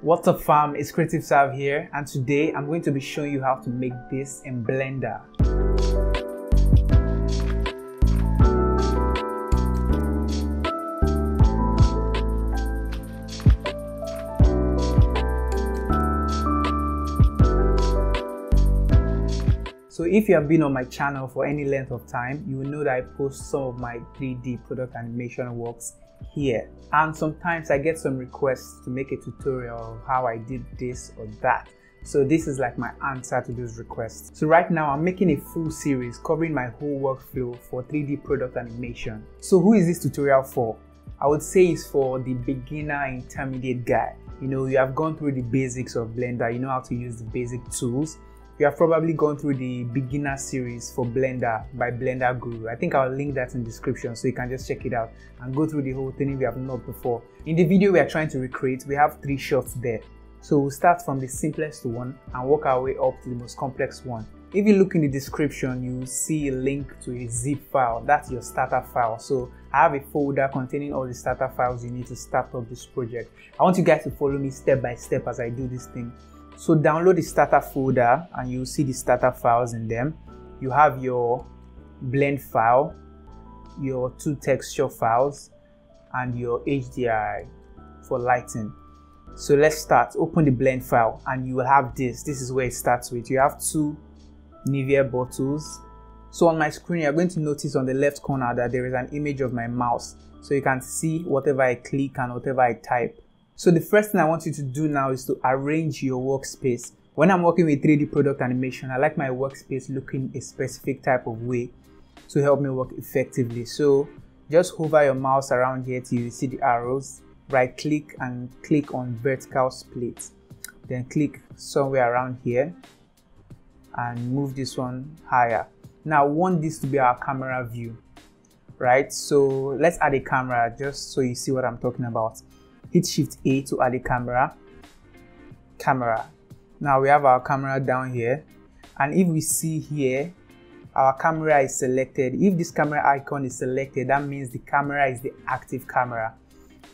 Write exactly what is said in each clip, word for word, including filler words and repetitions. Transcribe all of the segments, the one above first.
What's up fam, it's Creative Sav here, and today I'm going to be showing you how to make this in Blender. So if you have been on my channel for any length of time, you will know that I post some of my three D product animation works here, and sometimes I get some requests to make a tutorial of how I did this or that. So this is like my answer to those requests. So right now I'm making a full series covering my whole workflow for three D product animation. So who is this tutorial for? I would say it's for the beginner intermediate guy. You know, you have gone through the basics of Blender, you know how to use the basic tools. You have probably gone through the beginner series for Blender by Blender Guru. I think I'll link that in the description so you can just check it out and go through the whole thing if you have not before. In the video we are trying to recreate, we have three shots there. So we'll start from the simplest one and work our way up to the most complex one. If you look in the description, you will see a link to a zip file. That's your starter file. So I have a folder containing all the starter files you need to start up this project. I want you guys to follow me step by step as I do this thing. So download the starter folder and you'll see the starter files in them. You have your blend file, your two texture files, and your H D R I for lighting. So let's start. Open the blend file and you will have this. This is where it starts with. You have two Nivea bottles. So on my screen, you're going to notice on the left corner that there is an image of my mouse. So you can see whatever I click and whatever I type. So the first thing I want you to do now is to arrange your workspace. When I'm working with three D product animation, I like my workspace looking a specific type of way to help me work effectively. So just hover your mouse around here till you see the arrows, right click and click on vertical split. Then click somewhere around here and move this one higher. Now I want this to be our camera view, right? So let's add a camera just so you see what I'm talking about. Hit shift A to add a camera, camera. Now we have our camera down here, and if we see here, our camera is selected. If this camera icon is selected, that means the camera is the active camera.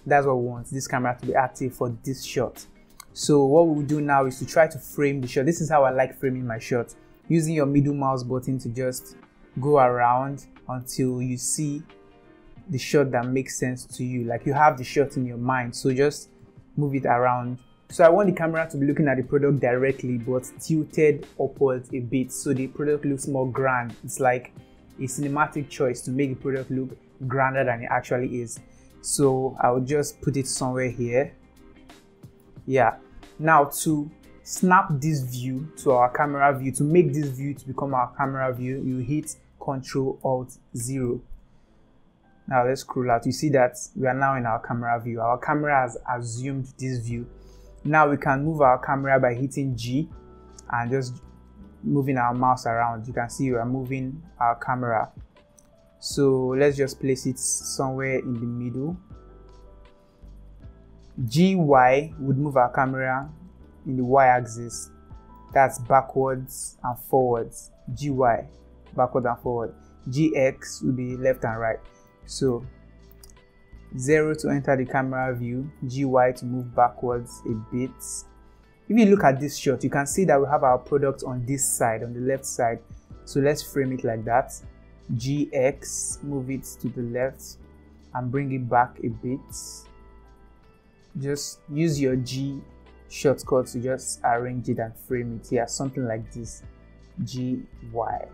That's what we want, this camera to be active for this shot. So what we will do now is to try to frame the shot. This is how I like framing my shot, using your middle mouse button to just go around until you see the shot that makes sense to you, like you have the shot in your mind, so just move it around. So I want the camera to be looking at the product directly but tilted upwards a bit so the product looks more grand. It's like a cinematic choice to make the product look grander than it actually is. So I'll just put it somewhere here. Yeah, now to snap this view to our camera view, to make this view to become our camera view, you hit control alt zero. Now let's scroll out. You see that we are now in our camera view. Our camera has assumed this view. Now we can move our camera by hitting G and just moving our mouse around. You can see we are moving our camera. So let's just place it somewhere in the middle. G Y would move our camera in the Y axis. That's backwards and forwards. G Y, backward and forward. G X would be left and right. So zero to enter the camera view, G Y to move backwards a bit. If you look at this shot, you can see that we have our product on this side, on the left side. So let's frame it like that. G X, move it to the left and bring it back a bit. Just use your G shortcut to just arrange it and frame it. Yeah, something like this. G Y.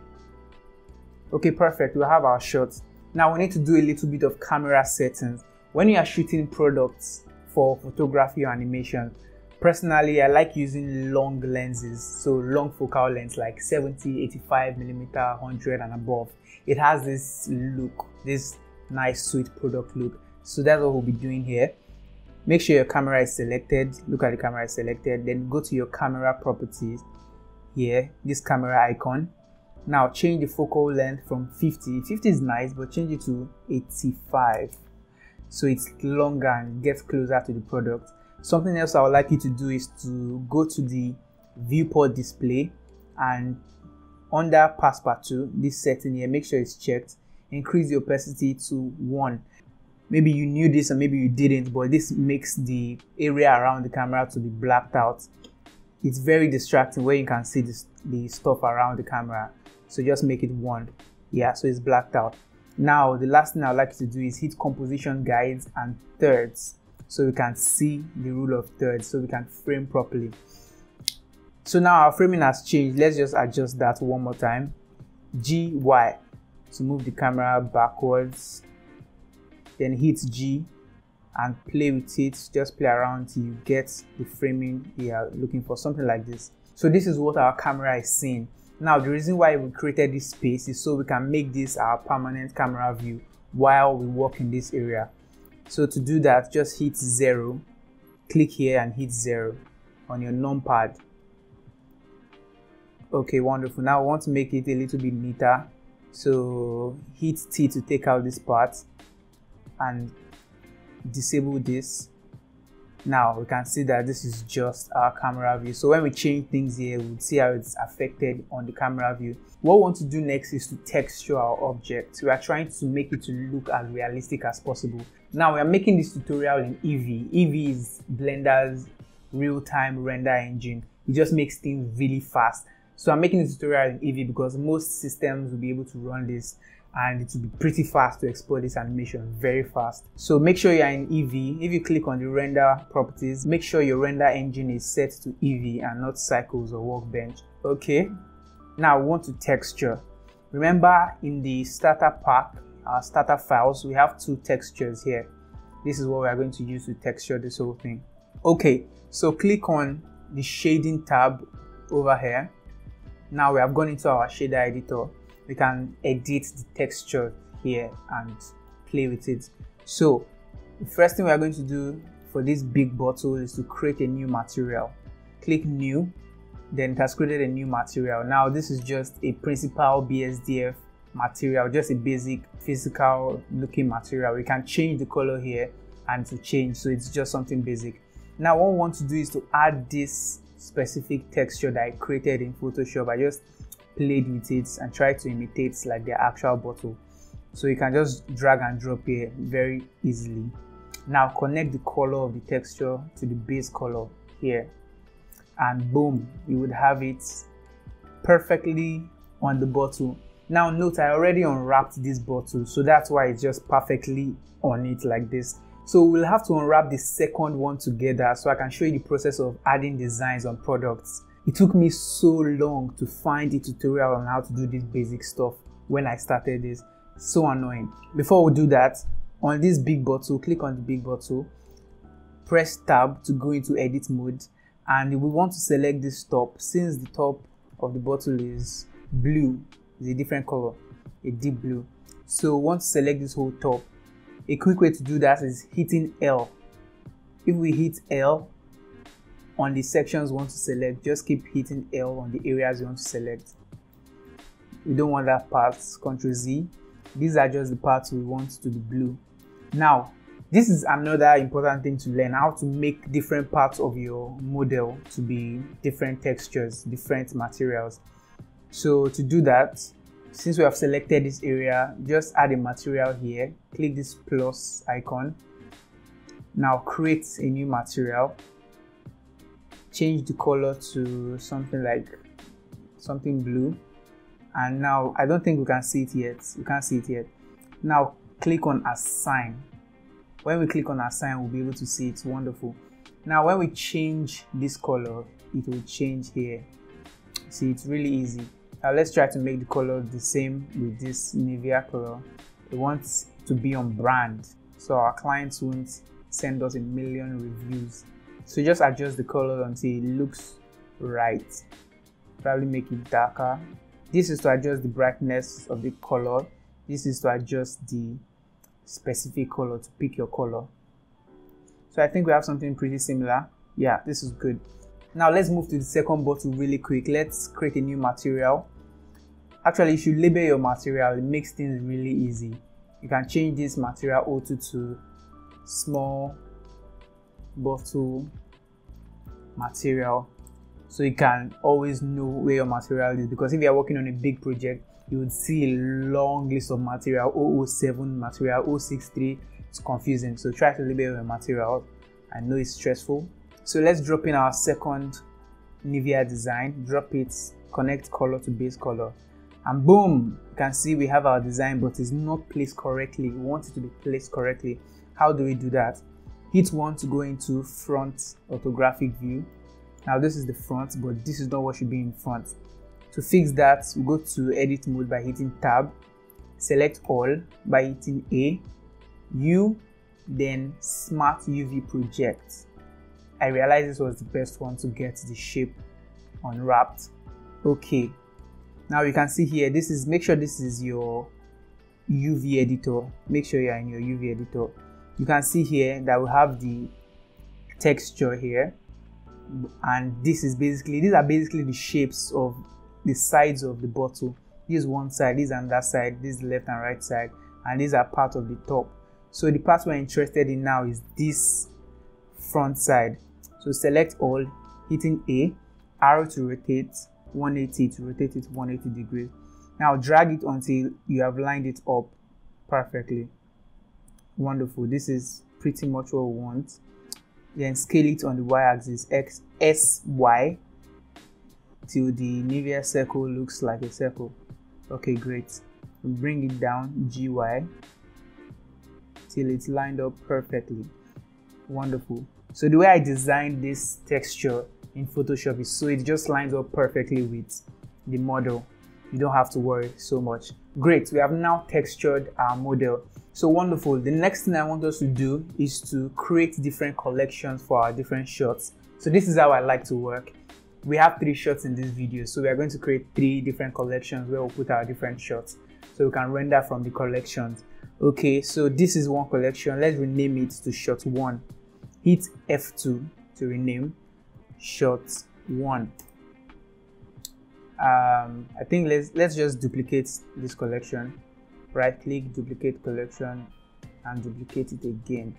Okay, perfect. We have our shot. Now we need to do a little bit of camera settings. When you are shooting products for photography or animation, personally I like using long lenses, so long focal length like seventy, eighty-five millimeter, one hundred and above. It has this look, this nice sweet product look. So that's what we'll be doing here. Make sure your camera is selected, look at the camera is selected, then go to your camera properties here, this camera icon. Now change the focal length from fifty, fifty is nice, but change it to eighty-five so it's longer and gets closer to the product. Something else I would like you to do is to go to the viewport display and under passepartout, this setting here, make sure it's checked, increase the opacity to one. Maybe you knew this and maybe you didn't, but this makes the area around the camera to be blacked out. It's very distracting where you can see this, the stuff around the camera. So just make it one. Yeah, so it's blacked out. Now, the last thing I'd like you to do is hit composition guides and thirds. So we can see the rule of thirds, so we can frame properly. So now our framing has changed. Let's just adjust that one more time. G, Y. So move the camera backwards. Then hit G and play with it. Just play around till you get the framing you are looking for, something like this. So this is what our camera is seeing. Now, the reason why we created this space is so we can make this our permanent camera view while we work in this area. So to do that, just hit zero, click here and hit zero on your numpad. Okay, wonderful. Now I want to make it a little bit neater. So hit T to take out this part and disable this. Now we can see that this is just our camera view. So when we change things here, we'll see how it's affected on the camera view. What we want to do next is to texture our object. We are trying to make it to look as realistic as possible. Now we are making this tutorial in Eevee. Eevee is Blender's real-time render engine. It just makes things really fast. So I'm making this tutorial in Eevee because most systems will be able to run this, and it will be pretty fast to export this animation, very fast. So make sure you are in Eevee. If you click on the render properties, make sure your render engine is set to Eevee and not Cycles or Workbench. Okay, now we want to texture. Remember in the starter pack, our starter files, we have two textures here. This is what we are going to use to texture this whole thing. Okay, so click on the shading tab over here. Now we have gone into our shader editor. We can edit the texture here and play with it. So the first thing we are going to do for this big bottle is to create a new material. Click new, then it has created a new material. Now this is just a principal B S D F material, just a basic physical looking material. We can change the color here and to change, so it's just something basic. Now what we want to do is to add this specific texture that I created in Photoshop. I just played with it and try to imitate like the actual bottle. So you can just drag and drop here very easily. Now connect the color of the texture to the base color here, and boom, you would have it perfectly on the bottle. Now note, I already unwrapped this bottle, so that's why it's just perfectly on it like this. So we'll have to unwrap the second one together so I can show you the process of adding designs on products. It took me so long to find a tutorial on how to do this basic stuff when I started this. So annoying. Before we do that, on this big bottle, click on the big bottle, press tab to go into edit mode, and we want to select this top. Since the top of the bottle is blue, it's a different color, a deep blue. So we want to select this whole top. A quick way to do that is hitting L. If we hit L, on the sections you want to select, just keep hitting L on the areas you want to select. We don't want that part. Ctrl Z. These are just the parts we want to be blue. Now, this is another important thing to learn, how to make different parts of your model to be different textures, different materials. So to do that, since we have selected this area, just add a material here. Click this plus icon. Now create a new material. Change the color to something like something blue, and now I don't think we can see it yet. We can't see it yet. Now click on assign. When we click on assign, we'll be able to see it's wonderful. Now when we change this color, it will change here. See, it's really easy. Now let's try to make the color the same with this Nivea color. It wants to be on brand, so our clients won't send us a million reviews. So just adjust the color until it looks right. Probably make it darker. This is to adjust the brightness of the color. This is to adjust the specific color, to pick your color. So I think we have something pretty similar. Yeah, this is good. Now let's move to the second bottle really quick. Let's create a new material. Actually, you should label your material. It makes things really easy. You can change this material O two to small bottle material, so you can always know where your material is, because if you are working on a big project, you would see a long list of material, zero zero seven material, zero six three, it's confusing. So try to label your material up. I know it's stressful. So let's drop in our second Nivea design, drop it, connect color to base color, and boom, you can see we have our design, but it's not placed correctly. We want it to be placed correctly. How do we do that? Hit one to go into front orthographic view. Now this is the front, but this is not what should be in front. To fix that, we go to edit mode by hitting tab, select all by hitting A, U, then smart U V project. I realized this was the best one to get the shape unwrapped. Okay, now you can see here, this is, make sure this is your U V editor. Make sure you are in your U V editor. You can see here that we have the texture here, and this is basically, these are basically the shapes of the sides of the bottle. This is one side, this is another side, this is left and right side, and these are part of the top. So the part we're interested in now is this front side. So select all, hitting A, arrow to rotate one eighty, to rotate it one hundred eighty degrees. Now drag it until you have lined it up perfectly. Wonderful, this is pretty much what we want. Then scale it on the y-axis, X, S, Y, till the Nivea circle looks like a circle. Okay, great. Bring it down, G Y, till it's lined up perfectly. Wonderful. So the way I designed this texture in Photoshop is so it just lines up perfectly with the model. You don't have to worry so much. Great, we have now textured our model. So wonderful. The next thing I want us to do is to create different collections for our different shots. So this is how I like to work. We have three shots in this video, so we are going to create three different collections where we'll put our different shots, so we can render from the collections. Okay, so this is one collection. Let's rename it to shot one. Hit F two to rename shot one. Um, I think let's let's just duplicate this collection. Right click, duplicate collection, and duplicate it again.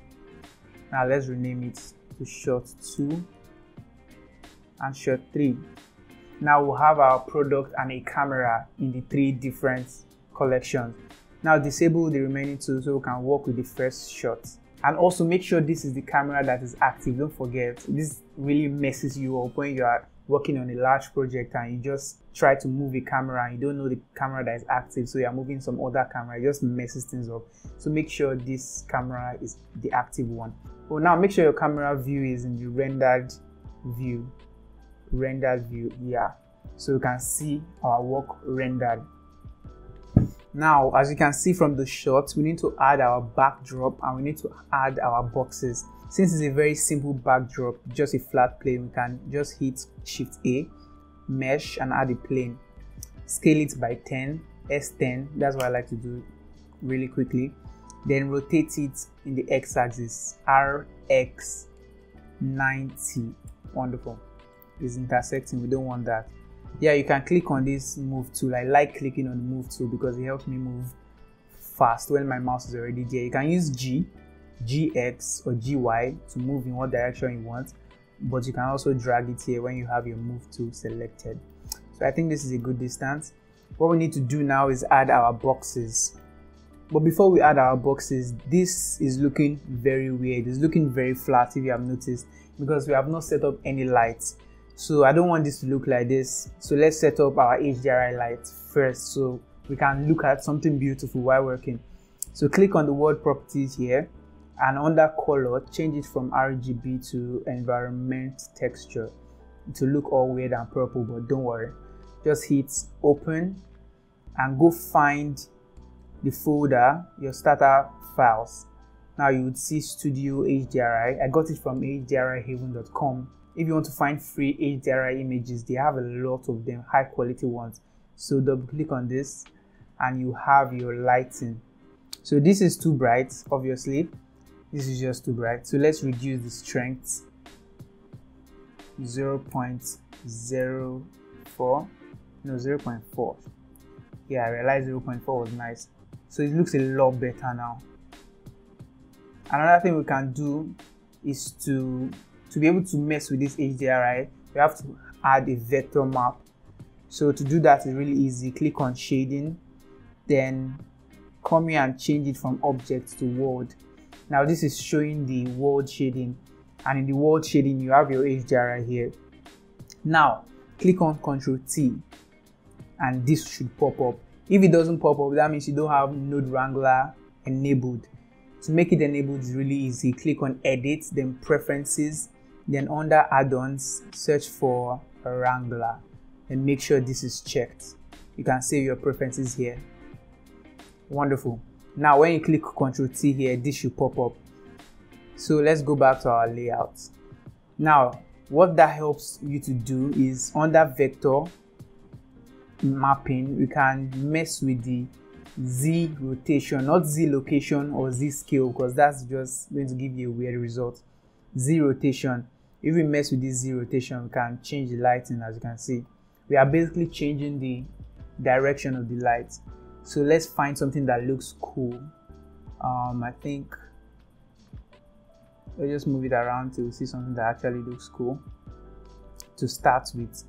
Now let's rename it to shot two and shot three. Now we'll have our product and a camera in the three different collections. Now disable the remaining two so we can work with the first shot. And also make sure this is the camera that is active. Don't forget, this really messes you up when you are working on a large project and you just try to move a camera and you don't know the camera that is active, so you are moving some other camera. It just messes things up. So make sure this camera is the active one. Well, now make sure your camera view is in the rendered view. Rendered view, yeah. So you can see our work rendered. Now, as you can see from the shots, we need to add our backdrop and we need to add our boxes. Since it's a very simple backdrop, just a flat plane, we can just hit Shift A, mesh, and add a plane. Scale it by ten, S ten, that's what I like to do really quickly. Then rotate it in the X axis, R X ninety. Wonderful. It's intersecting, we don't want that. Yeah, you can click on this move tool. I like clicking on the move tool because it helps me move fast when my mouse is already there. You can use G, G X, or G Y to move in what direction you want, but you can also drag it here when you have your move tool selected. So I think this is a good distance. What we need to do now is add our boxes. But before we add our boxes, this is looking very weird. It's looking very flat, if you have noticed, because we have not set up any lights. So I don't want this to look like this. So let's set up our H D R I light first so we can look at something beautiful while working. So click on the word properties here, and under color, change it from R G B to environment texture to look all weird and purple, but don't worry. Just hit open and go find the folder, your starter files. Now you would see Studio H D R I. I got it from H D R I haven dot com. If you want to find free H D R I images, they have a lot of them, high quality ones. So double click on this and you have your lighting. So this is too bright, obviously. This is just too bright. So let's reduce the strength. zero point zero four. No, zero point four. Yeah, I realized zero point four was nice. So it looks a lot better now. Another thing we can do is to To be able to mess with this H D R I, we have to add a vector map. So to do that is really easy. Click on shading, then come here and change it from object to world. Now this is showing the world shading, and in the world shading you have your H D R I here. Now click on control T and this should pop up. If it doesn't pop up, that means you don't have Node Wrangler enabled. To make it enabled is really easy. Click on edit, then preferences, then under add-ons search for Wrangler and make sure this is checked. You can save your preferences here. Wonderful. Now when you click control T here, this should pop up. So let's go back to our layout. Now what that helps you to do is under vector mapping, you can mess with the Z rotation, not Z location or Z scale, because that's just going to give you a weird result. Z rotation, if we mess with this Z rotation, we can change the lighting. As you can see, we are basically changing the direction of the light. So let's find something that looks cool. um I think we'll just move it around till we see something that actually looks cool to start with.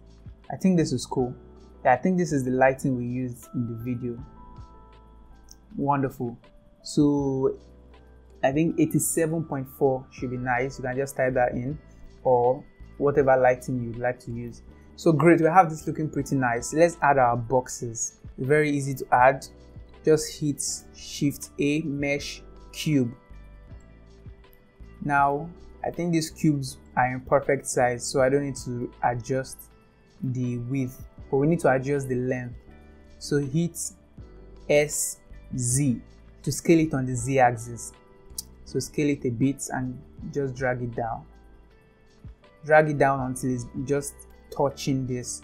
I think this is cool. Yeah, I think this is the lighting we used in the video. Wonderful. So I think eighty-seven point four should be nice. You can just type that in or whatever lighting you'd like to use. So great, we have this looking pretty nice. Let's add our boxes. Very easy to add. Just hit shift A, mesh, cube. Now I think these cubes are in perfect size, so I don't need to adjust the width, but we need to adjust the length. So hit S Z to scale it on the Z axis. So scale it a bit and just drag it down. Drag it down until it's just touching this.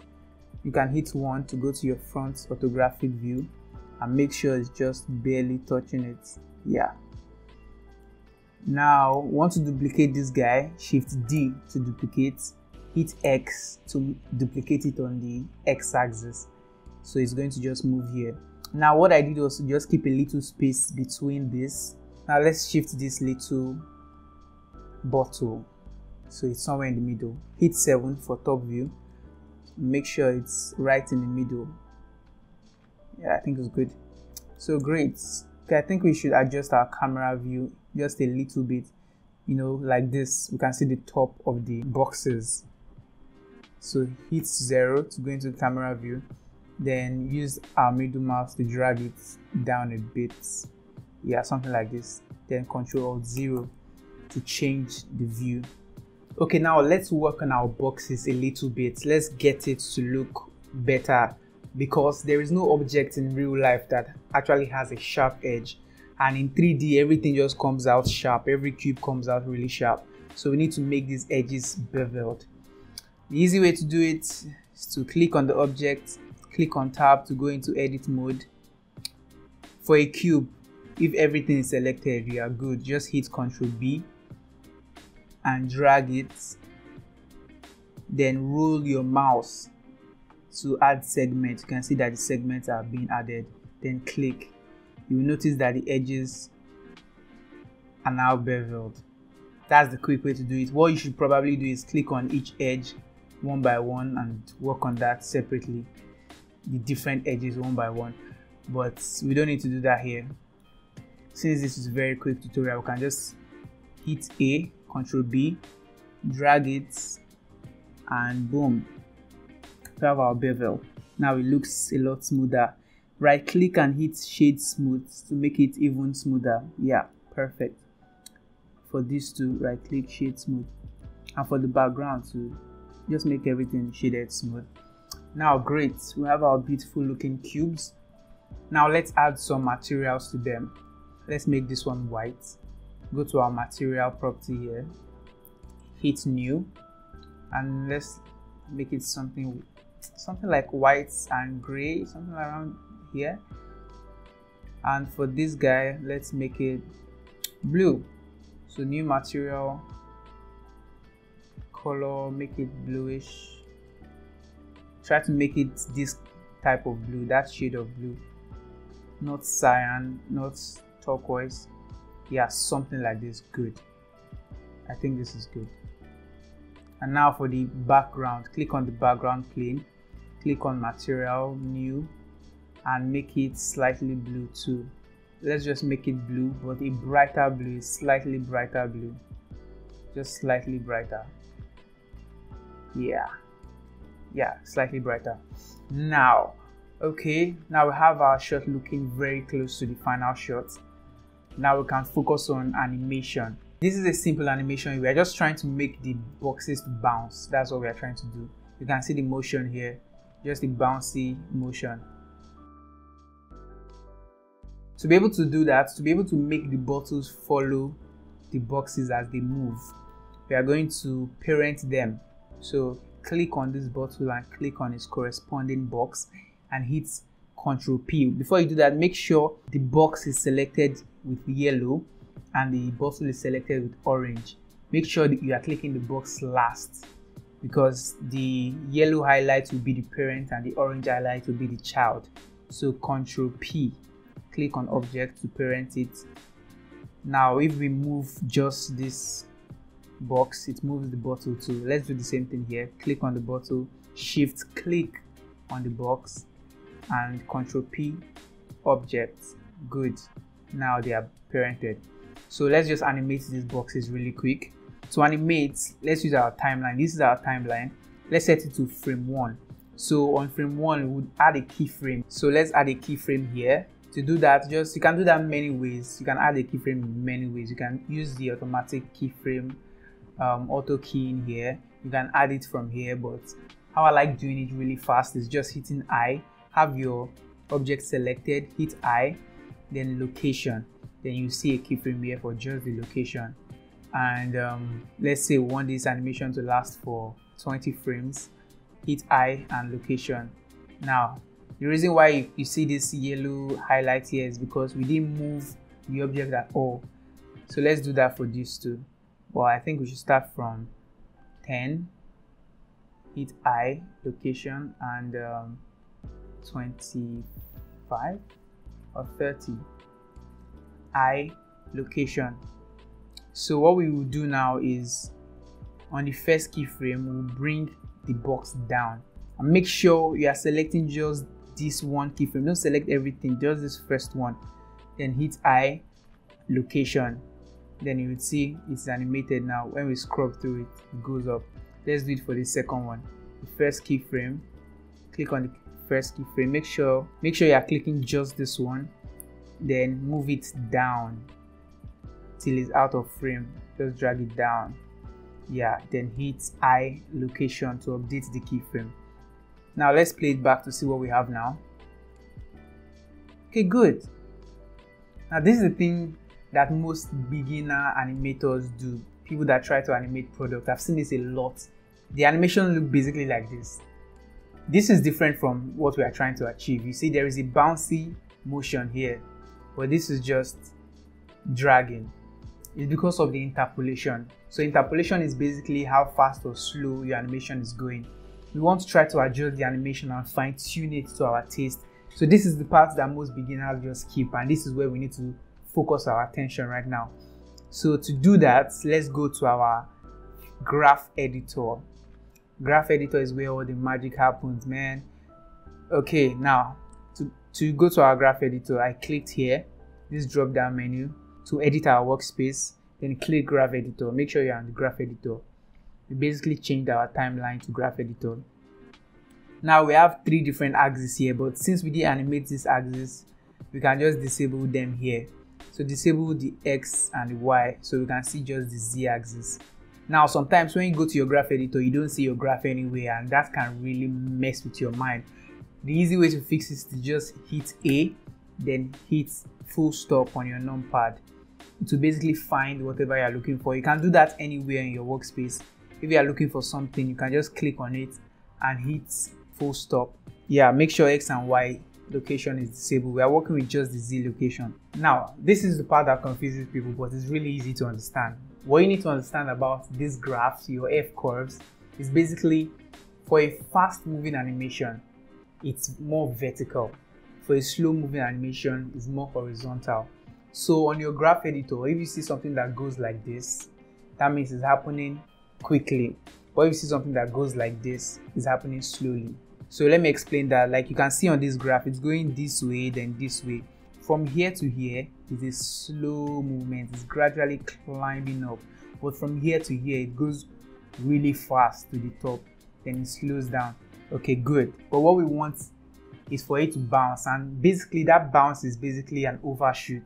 You can hit one to go to your front orthographic view and make sure it's just barely touching it. Yeah. Now want to duplicate this guy, shift D to duplicate, hit X to duplicate it on the X axis. So it's going to just move here. Now what I did was just keep a little space between this. Now let's shift this little bottle so it's somewhere in the middle. Hit seven for top view, make sure it's right in the middle. Yeah, I think it's good. So great. Okay, I think we should adjust our camera view just a little bit, you know, like this. We can see the top of the boxes. So hit zero to go into the camera view, then use our middle mouse to drag it down a bit. Yeah, something like this. Then control alt zero to change the view. Okay, now let's work on our boxes a little bit. Let's get it to look better, because there is no object in real life that actually has a sharp edge, and in three D everything just comes out sharp. Every cube comes out really sharp, so we need to make these edges beveled. The easy way to do it is to click on the object, click on tab to go into edit mode. For a cube, if everything is selected, you are good. Just hit control B and drag it, then roll your mouse to add segment. You can see that the segments are being added. Then click. You will notice that the edges are now beveled. That's the quick way to do it. What you should probably do is click on each edge one by one and work on that separately, the different edges one by one, but we don't need to do that here. Since this is a very quick tutorial, we can just hit A, control B, drag it, and boom, we have our bevel. Now it looks a lot smoother. Right click and hit shade smooth to make it even smoother. Yeah, perfect. For this to right click, shade smooth, and for the background to just make everything shaded smooth. Now great, we have our beautiful looking cubes. Now let's add some materials to them. Let's make this one white. Go to our material property here, hit new, and let's make it something something like white and gray, something around here. And for this guy, let's make it blue. So new material color, make it bluish. Try to make it this type of blue, that shade of blue, not cyan, not turquoise. Yeah, something like this. Good. I think this is good. And now for the background, click on the background plane, click on material, new, and make it slightly blue too. Let's just make it blue, but a brighter blue, slightly brighter blue, just slightly brighter. Yeah, yeah, slightly brighter. Now, okay, now we have our shot looking very close to the final shot. Now we can focus on animation. This is a simple animation. We are just trying to make the boxes bounce. That's what we are trying to do. You can see the motion here, just the bouncy motion. To be able to do that, to be able to make the bottles follow the boxes as they move, we are going to parent them. So click on this bottle and click on its corresponding box and hit control P. Before you do that, make sure the box is selected with yellow and the bottle is selected with orange. Make sure that you are clicking the box last, because the yellow highlight will be the parent and the orange highlight will be the child. So control P, click on object to parent it. Now if we move just this box, it moves the bottle too. Let's do the same thing here. Click on the bottle, shift click on the box and control P, object. Good, now they are parented. So let's just animate these boxes really quick. To animate, let's use our timeline. This is our timeline. Let's set it to frame one. So on frame one, we would add a keyframe. So let's add a keyframe here. To do that, just you can do that many ways. You can add a keyframe in many ways. You can use the automatic keyframe um, auto key in here. You can add it from here, but how I like doing it really fast is just hitting I. Have your object selected, hit I, then location. Then you see a keyframe here for just the location. And um, let's say we want this animation to last for twenty frames. Hit I and location. Now, the reason why you, you see this yellow highlight here is because we didn't move the object at all. So let's do that for these two. Well, I think we should start from ten. Hit I, location, and um, twenty-five or thirty. I, location. So what we will do now is on the first keyframe, we'll bring the box down and make sure you are selecting just this one keyframe. Don't select everything, just this first one. Then hit I, location. Then you will see it's animated now. When we scroll through it, it goes up. Let's do it for the second one. The first keyframe, click on the first keyframe. Make sure, make sure you are clicking just this one. Then move it down till it's out of frame. Just drag it down. Yeah, then hit I, location to update the keyframe. Now let's play it back to see what we have now. Okay, good. Now this is the thing that most beginner animators do. People that try to animate products, I've seen this a lot. The animation look basically like this. This is different from what we are trying to achieve. You see there is a bouncy motion here, but this is just dragging. It's because of the interpolation. So interpolation is basically how fast or slow your animation is going. We want to try to adjust the animation and fine tune it to our taste. So this is the part that most beginners just skip, and this is where we need to focus our attention right now. So to do that, let's go to our graph editor. Graph editor is where all the magic happens, man. Okay, now to, to go to our graph editor, I clicked here, this drop down menu, to edit our workspace, then click graph editor. Make sure you're on the graph editor. We basically changed our timeline to graph editor. Now we have three different axes here, but since we didn't animate these axes, we can just disable them here. So disable the X and the Y, so we can see just the Z axis. Now sometimes when you go to your graph editor, you don't see your graph anywhere, and that can really mess with your mind. The easy way to fix is to just hit A, then hit full stop on your numpad to basically find whatever you're looking for. You can do that anywhere in your workspace. If you are looking for something, you can just click on it and hit full stop. Yeah, make sure X and Y location is disabled. We are working with just the Z location. Now, this is the part that confuses people, but it's really easy to understand. What you need to understand about these graphs, your F-curves, is basically for a fast-moving animation, it's more vertical. For a slow-moving animation, it's more horizontal. So on your graph editor, if you see something that goes like this, that means it's happening quickly. But if you see something that goes like this, it's happening slowly. So let me explain that. Like you can see on this graph, it's going this way, then this way. From here to here is a slow movement, it's gradually climbing up, but from here to here it goes really fast to the top, then it slows down. Okay, good. But what we want is for it to bounce, and basically that bounce is basically an overshoot.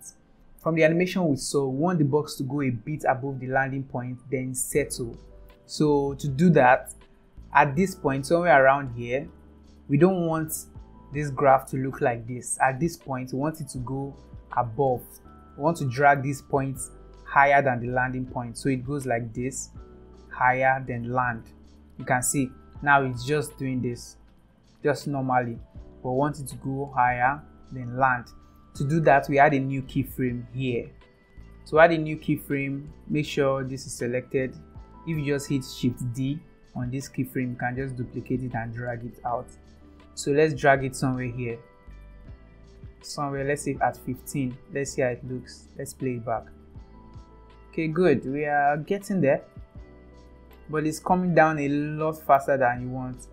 From the animation we saw, we want the box to go a bit above the landing point, then settle. So to do that, at this point somewhere around here, we don't want this graph to look like this. At this point we want it to go above, we want to drag these points higher than the landing point, so it goes like this, higher than land. You can see now it's just doing this just normally, but we want it to go higher than land. To do that, we add a new keyframe here. To add a new keyframe, make sure this is selected. If you just hit Shift D on this keyframe, you can just duplicate it and drag it out. So let's drag it somewhere here, somewhere, let's say at fifteen. Let's see how it looks. Let's play it back. Okay, good, we are getting there, but it's coming down a lot faster than you want.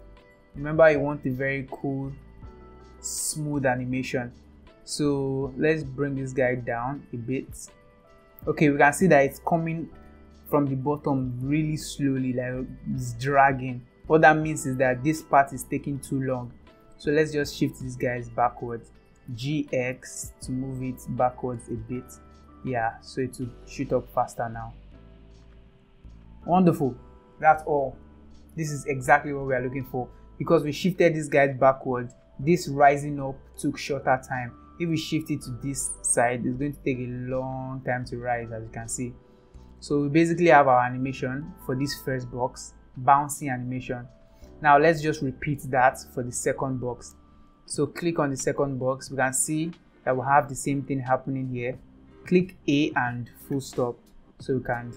Remember, you want a very cool, smooth animation. So let's bring this guy down a bit. Okay, we can see that it's coming from the bottom really slowly, like it's dragging. What that means is that this part is taking too long. So let's just shift these guys backwards, G X to move it backwards a bit. Yeah, so it will shoot up faster now. Wonderful, that's all. This is exactly what we are looking for. Because we shifted these guys backwards, this rising up took shorter time. If we shift it to this side, it's going to take a long time to rise, as you can see. So we basically have our animation for this first box, bouncy animation. Now let's just repeat that for the second box. So click on the second box, we can see that we have the same thing happening here. Click A and full stop, so we can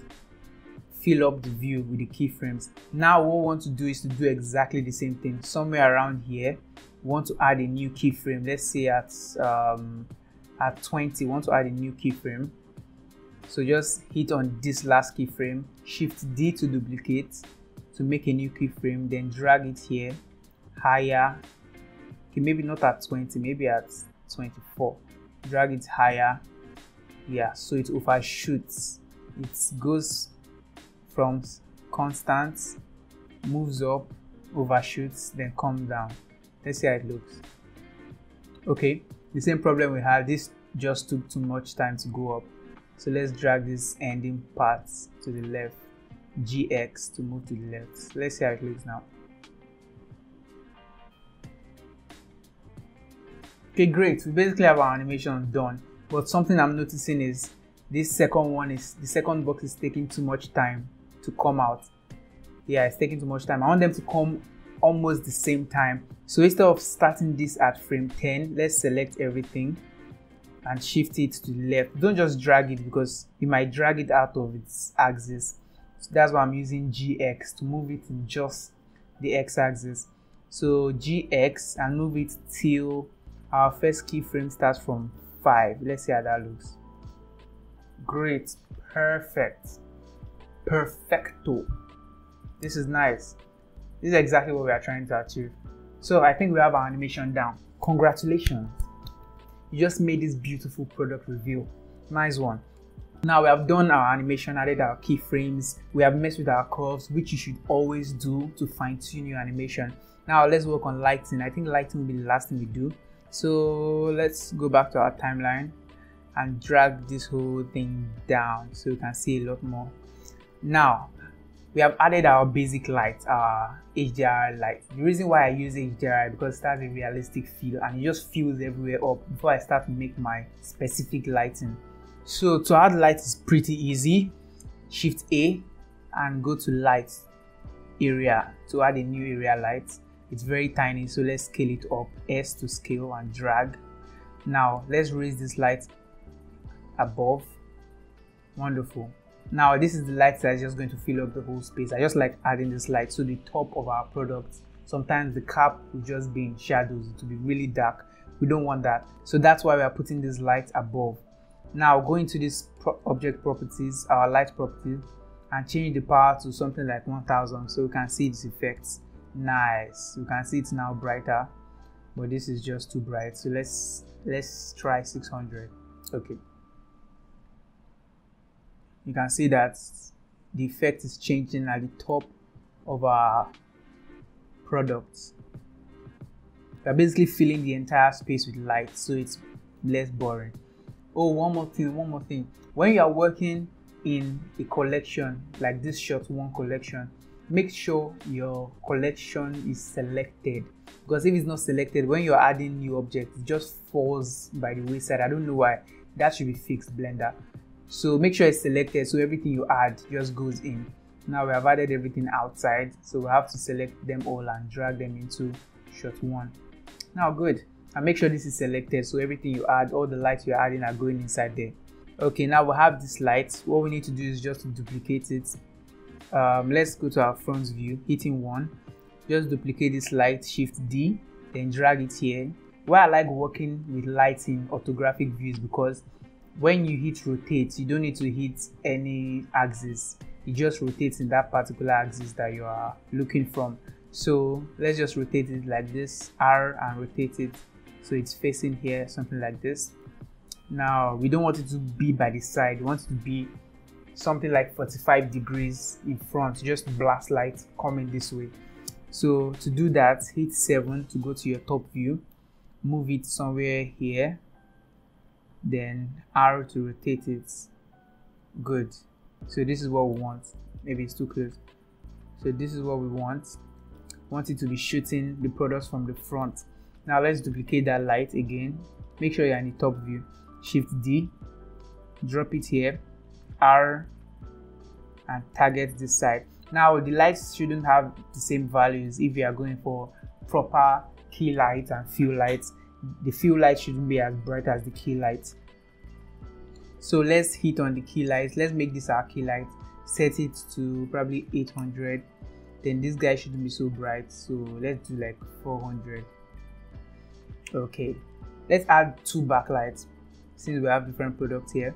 fill up the view with the keyframes. Now what we want to do is to do exactly the same thing. Somewhere around here, we want to add a new keyframe. Let's say at um, at twenty, we want to add a new keyframe. So just hit on this last keyframe, Shift D to duplicate to make a new keyframe, then drag it here higher. Okay, maybe not at twenty, maybe at twenty-four. Drag it higher. Yeah, so it overshoots. It goes from constant, moves up, overshoots, then comes down. Let's see how it looks. Okay, the same problem we had, this just took too much time to go up. So let's drag this ending part to the left, G X to move to the left. Let's see how it looks now. Okay, great, we basically have our animation done, but something I'm noticing is this second one is, the second box is taking too much time to come out. Yeah, it's taking too much time. I want them to come almost the same time. So instead of starting this at frame ten, let's select everything and shift it to the left. Don't just drag it, because you might drag it out of its axis. So that's why I'm using G X to move it in just the x-axis. So G X and move it till our first keyframe starts from five. Let's see how that looks. Great, perfect, perfecto. This is nice. This is exactly what we are trying to achieve. So I think we have our animation down. Congratulations, you just made this beautiful product reveal. Nice one. Now we have done our animation, added our keyframes, we have messed with our curves, which you should always do to fine-tune your animation. Now let's work on lighting. I think lighting will be the last thing we do. So let's go back to our timeline and drag this whole thing down so you can see a lot more. Now we have added our basic light, our H D R I light. The reason why I use H D R I because it has a realistic feel and it just fills everywhere up before I start to make my specific lighting. So to add light is pretty easy. Shift A and go to light area to add a new area light. It's very tiny, so let's scale it up. S to scale and drag. Now let's raise this light above. Wonderful. Now this is the light that's just going to fill up the whole space. I just like adding this light to the top of our product. Sometimes the cap will just be in shadows, it will be really dark. We don't want that, so that's why we are putting this light above. Now go into this pro object properties, our light properties, and change the power to something like one thousand so we can see its effects. Nice, you can see it's now brighter. but this is just too bright, so let's let's try six hundred. Okay, you can see that the effect is changing at the top of our products. We're basically filling the entire space with light, so it's less boring. Oh, one more thing, one more thing. When you are working in a collection like this shot one collection, make sure your collection is selected, because if it's not selected, when you're adding new objects, it just falls by the wayside. I don't know why. That should be fixed, Blender. So make sure it's selected, so everything you add just goes in. Now we have added everything outside, so we have to select them all and drag them into shot one. Now good, and make sure this is selected, so everything you add, all the lights you're adding are going inside there. Okay, now we have this light. What we need to do is just to duplicate it. Um, let's go to our front view, hitting one, just duplicate this light, shift D, then drag it here. Why I like working with light in orthographic views, because when you hit rotate, you don't need to hit any axis, it just rotates in that particular axis that you are looking from. So let's just rotate it like this, R, and rotate it so it's facing here, something like this. Now we don't want it to be by the side, we want it to be something like forty-five degrees in front, just blast light coming this way. So to do that, hit seven to go to your top view, move it somewhere here, then R to rotate it. Good, so this is what we want. Maybe it's too close. So this is what we want. We want it to be shooting the products from the front. Now let's duplicate that light again. Make sure you're in the top view, shift D, drop it here, R, and target this side. Now the lights shouldn't have the same values. If you are going for proper key lights and fill lights, the fill light shouldn't be as bright as the key lights. So let's hit on the key lights. Let's make this our key light, set it to probably eight hundred. Then this guy shouldn't be so bright, so let's do like four hundred. Okay, let's add two backlights since we have different products here.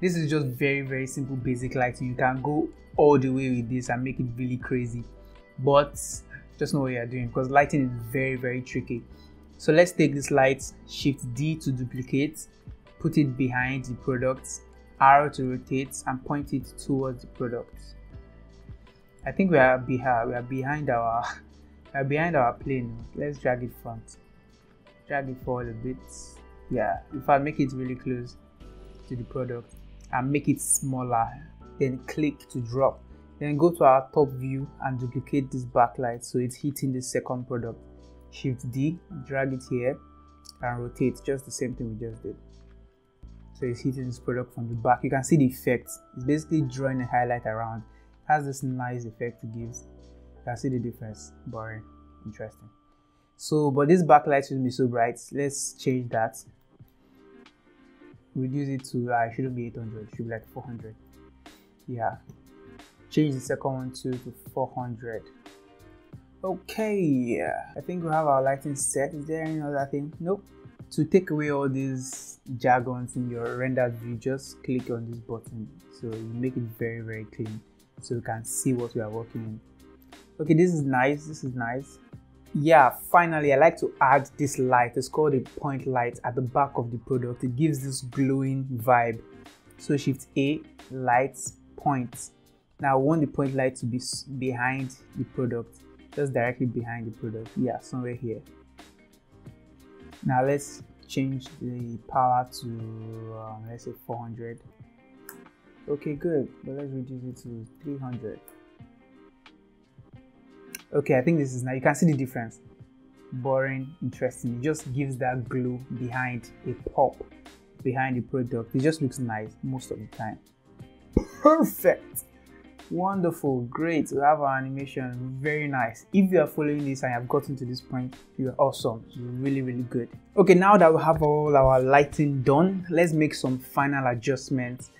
This is just very very simple basic lighting. You can go all the way with this and make it really crazy, but just know what you are doing, because lighting is very very tricky. So let's take this light, shift D to duplicate, put it behind the product, R to rotate, and point it towards the product. I think we are behind we are behind our we are behind our plane. Let's drag it front, drag it forward a bit. Yeah, if I make it really close to the product and make it smaller, then click to drop, then go to our top view and duplicate this backlight so it's hitting the second product. Shift D, drag it here and rotate, just the same thing we just did. So it's hitting this product from the back. You can see the effect, it's basically drawing a highlight around. It has this nice effect it gives. You can see the difference. Boring, interesting. So but this backlight shouldn't be so bright. Let's change that, reduce it to uh, it shouldn't be eight hundred, it should be like four hundred. Yeah, change the second one to, to four hundred. Okay, I think we have our lighting set. Is there any other thing? Nope. To take away all these jargons in your render view, just click on this button so you make it very very clean, so you can see what we are working in. Okay, this is nice, this is nice. Yeah, finally I like to add this light. It's called a point light at the back of the product. It gives this glowing vibe. So shift A, lights, point. Now I want the point light to be behind the product, just directly behind the product. Yeah, somewhere here. Now let's change the power to um, let's say four hundred. Okay, good, but let's reduce it to three hundred. Okay, I think this is now. You can see the difference. Boring, interesting. It just gives that glow behind a pop, behind the product. It just looks nice most of the time. Perfect, wonderful, great. We have our animation, very nice. If you are following this and you have gotten to this point, you're awesome. You're really, really good. Okay, now that we have all our lighting done, let's make some final adjustments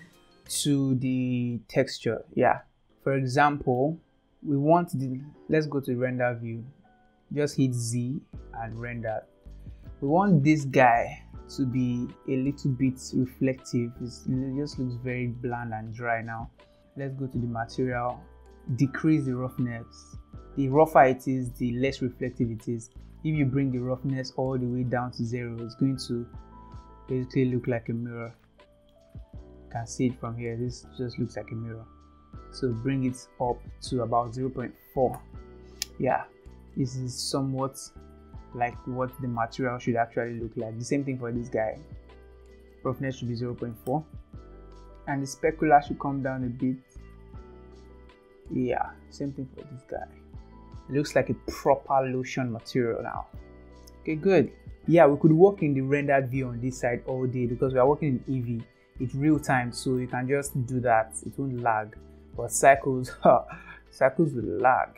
to the texture. Yeah, for example, we want the, let's go to render view, just hit Z and render. We want this guy to be a little bit reflective. It's, it just looks very bland and dry. Now let's go to the material, decrease the roughness. The rougher it is, the less reflective it is. If you bring the roughness all the way down to zero, it's going to basically look like a mirror. You can see it from here, this just looks like a mirror. So bring it up to about zero point four. Yeah, this is somewhat like what the material should actually look like. The same thing for this guy, roughness should be zero point four, and the specular should come down a bit. Yeah, same thing for this guy. It looks like a proper lotion material now. Okay, good. Yeah, we could work in the rendered view on this side all day because we are working in Eevee. It's real time, so you can just do that. It won't lag. But cycles, cycles will lag.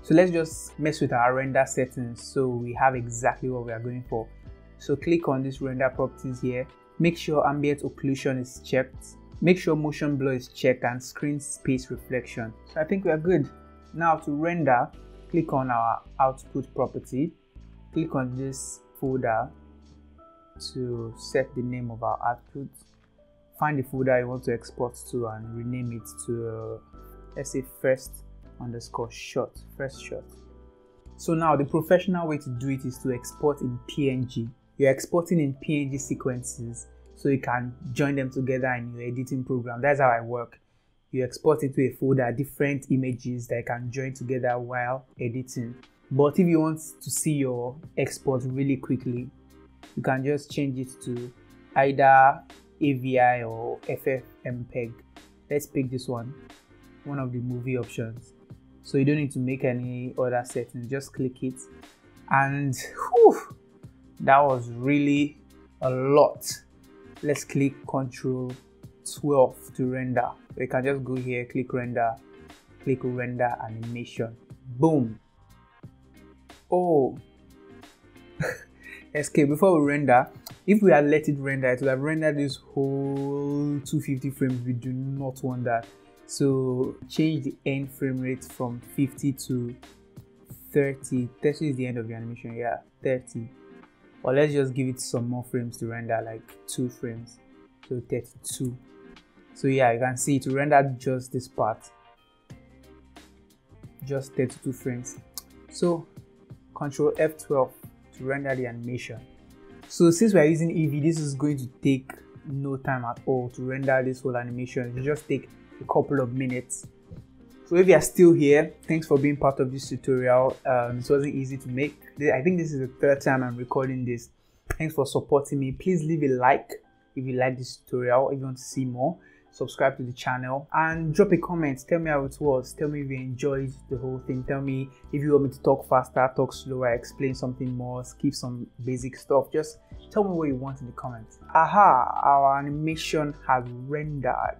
So let's just mess with our render settings so we have exactly what we are going for. So click on this render properties here. Make sure ambient occlusion is checked. Make sure motion blur is checked and screen space reflection. So I think we are good. Now to render, click on our output property. Click on this folder to set the name of our output. Find the folder you want to export to and rename it to, uh, let's say first underscore shot, first shot. So now the professional way to do it is to export in P N G. You're exporting in P N G sequences so you can join them together in your editing program. That's how I work. You export it to a folder, different images that you can join together while editing. But if you want to see your export really quickly, you can just change it to either A V I or F F M P E G. Let's pick this one, one of the movie options. So you don't need to make any other settings, just click it. And whew, that was really a lot. Let's click control twelve to render. You can just go here, click render, click render animation. Boom. Oh. Escape. Before we render, if we had let it render, it would have rendered this whole two hundred fifty frames. We do not want that. So change the end frame rate from fifty to thirty. thirty is the end of the animation. Yeah, thirty. Or let's just give it some more frames to render, like two frames. So thirty-two. So yeah, you can see to render just this part, just thirty-two frames. So control F twelve to render the animation. So since we are using Eevee, this is going to take no time at all to render this whole animation. It will just take a couple of minutes. So if you are still here, thanks for being part of this tutorial. Um, it wasn't easy to make. I think this is the third time I'm recording this. Thanks for supporting me. Please leave a like if you like this tutorial, if you want to see more. Subscribe to the channel and drop a comment. Tell me how it was. Tell me if you enjoyed the whole thing. Tell me if you want me to talk faster, talk slower, explain something more, skip some basic stuff. Just tell me what you want in the comments. Aha, our animation has rendered.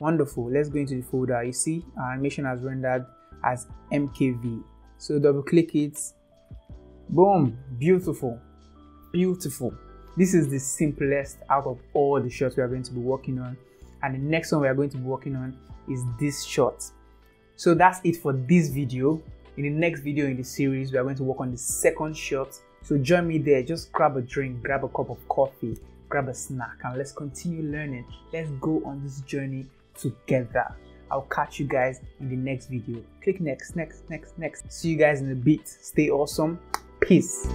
Wonderful. Let's go into the folder. You see our animation has rendered as M K V. So double click it. Boom. Beautiful. Beautiful. This is the simplest out of all the shots we are going to be working on. And the next one we are going to be working on is this shot. So that's it for this video. In the next video in the series, we are going to work on the second shot. So join me there. Just grab a drink, grab a cup of coffee, grab a snack, and let's continue learning. Let's go on this journey together. I'll catch you guys in the next video. Click next, next, next, next. See you guys in a bit. Stay awesome. Peace.